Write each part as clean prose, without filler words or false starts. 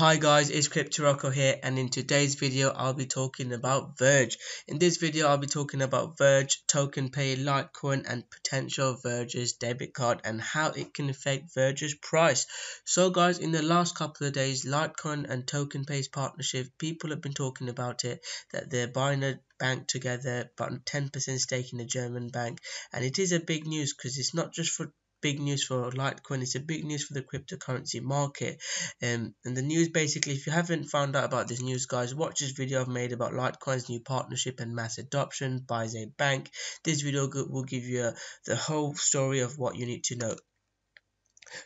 Hi guys, it's Crypto Rocco here, and in today's video I'll be talking about Verge. In this video I'll be talking about Verge, TokenPay, Litecoin and potential Verge's debit card and how it can affect Verge's price. So guys, in the last couple of days, Litecoin and TokenPay's partnership, people have been talking about it, that they're buying a bank together, about 10% stake in a German bank, and it is a big news because it's not just for big news for Litecoin, it's a big news for the cryptocurrency market. And the news, basically, if you haven't found out about this news, guys, watch this video I've made about Litecoin's new partnership and mass adoption by Zay Bank. This video will give you the whole story of what you need to know.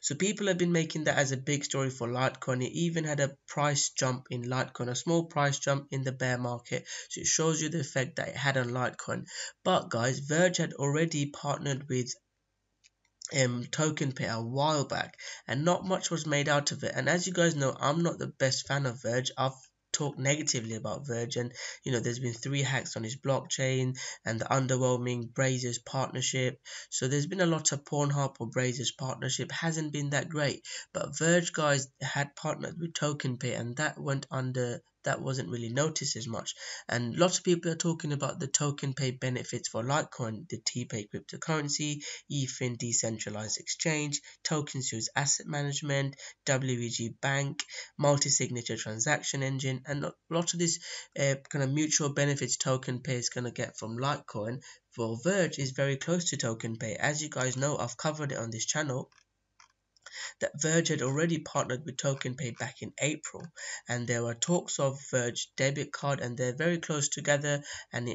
So people have been making that as a big story for Litecoin. It even had a price jump in Litecoin, a small price jump in the bear market. So it shows you the effect that it had on Litecoin. But guys, Verge had already partnered with TokenPay a while back, and not much was made out of it. And as you guys know, I'm not the best fan of Verge. I've talked negatively about Verge, and you know, there's been 3 hacks on his blockchain and the underwhelming Brazers partnership. So there's been a lot of Pornhub or Brazers partnership hasn't been that great. But Verge guys had partnered with TokenPay, and that went under. That wasn't really noticed as much, and lots of people are talking about the TokenPay benefits for Litecoin, the TPay cryptocurrency, EFIN decentralized exchange, tokens use asset management, WEG bank, multi-signature transaction engine, and lots of these kind of mutual benefits TokenPay is going to get from Litecoin. For Verge is very close to TokenPay. As you guys know, I've covered it on this channel, that Verge had already partnered with TokenPay back in April, and there were talks of Verge debit card, and they're very close together, and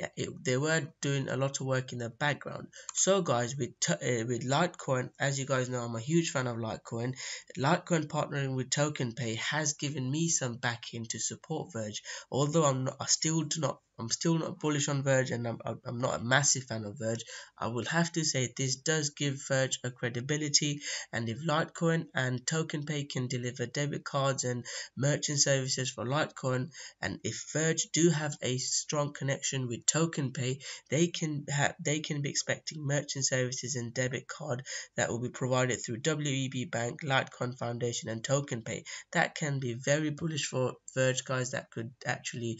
they were doing a lot of work in the background. So guys, with Litecoin, as you guys know, I'm a huge fan of Litecoin. Litecoin partnering with TokenPay has given me some backing to support Verge, although I'm still not bullish on Verge, and I'm not a massive fan of Verge. I will have to say this does give Verge a credibility, and if Litecoin and TokenPay can deliver debit cards and merchant services for Litecoin, and if Verge do have a strong connection with TokenPay, they can be expecting merchant services and debit card that will be provided through WEB Bank, Litecoin Foundation and TokenPay. That can be very bullish for Verge guys. That could actually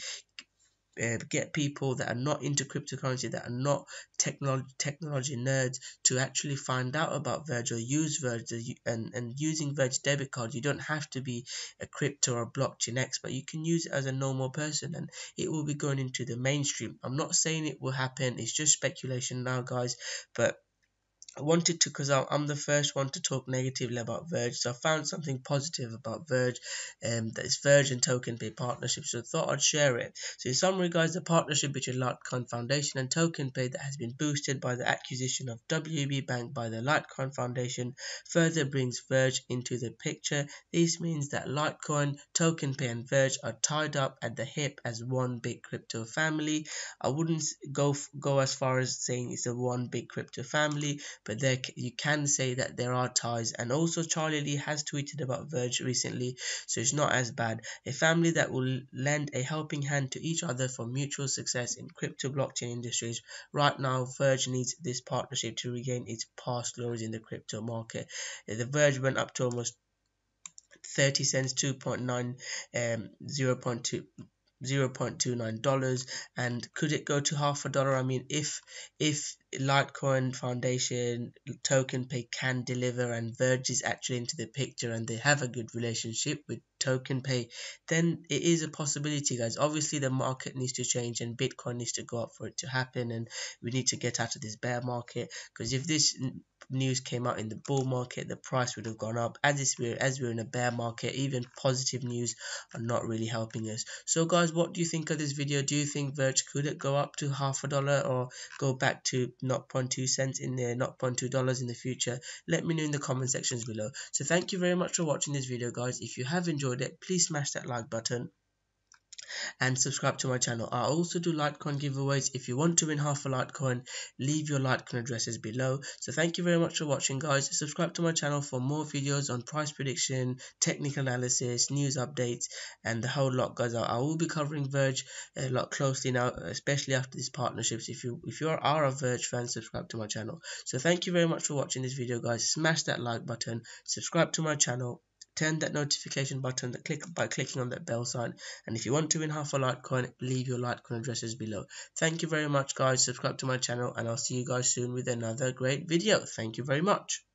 get people that are not into cryptocurrency, that are not technology nerds, to actually find out about Verge or use Verge. And using Verge debit card, you don't have to be a crypto or blockchain expert. You can use it as a normal person, and it will be going into the mainstream. I'm not saying it will happen. It's just speculation now, guys. But I wanted to, because I'm the first one to talk negatively about Verge, so I found something positive about Verge, that is Verge and TokenPay partnership, so I thought I'd share it. So in summary guys, the partnership between Litecoin Foundation and TokenPay that has been boosted by the acquisition of WEB Bank by the Litecoin Foundation further brings Verge into the picture. This means that Litecoin, TokenPay and Verge are tied up at the hip as one big crypto family. I wouldn't go as far as saying it's a one big crypto family, but there you can say that there are ties. And also Charlie Lee has tweeted about Verge recently, so it's not as bad. A family that will lend a helping hand to each other for mutual success in crypto blockchain industries. Right now, Verge needs this partnership to regain its past glories in the crypto market. The Verge went up to almost 30 cents, 2.9, 0.2. $0.29, and could it go to $0.50? I mean, if Litecoin Foundation, TokenPay can deliver, and Verge is actually into the picture, and they have a good relationship with TokenPay, then it is a possibility, guys. Obviously, the market needs to change, and Bitcoin needs to go up for it to happen, and we need to get out of this bear market, because if this news came out in the bull market, the price would have gone up. As we're in a bear market, even positive news are not really helping us. So guys, what do you think of this video? Do you think Verge could go up to $0.50 or go back to 0.2 cents in there, $0.2 in the future? Let me know in the comment sections below. So thank you very much for watching this video, guys. If you have enjoyed it, please smash that like button and subscribe to my channel. I also do Litecoin giveaways. If you want to win half a Litecoin, leave your Litecoin addresses below. So thank you very much for watching, guys. Subscribe to my channel for more videos on price prediction, technical analysis, news updates and the whole lot, guys. I will be covering Verge a lot closely now, especially after these partnerships. If you are a Verge fan, subscribe to my channel. So thank you very much for watching this video, guys. Smash that like button, subscribe to my channel. turn that notification button that click by clicking on that bell sign. And if you want to win half a Litecoin, leave your Litecoin addresses below. Thank you very much, guys. Subscribe to my channel and I'll see you guys soon with another great video. Thank you very much.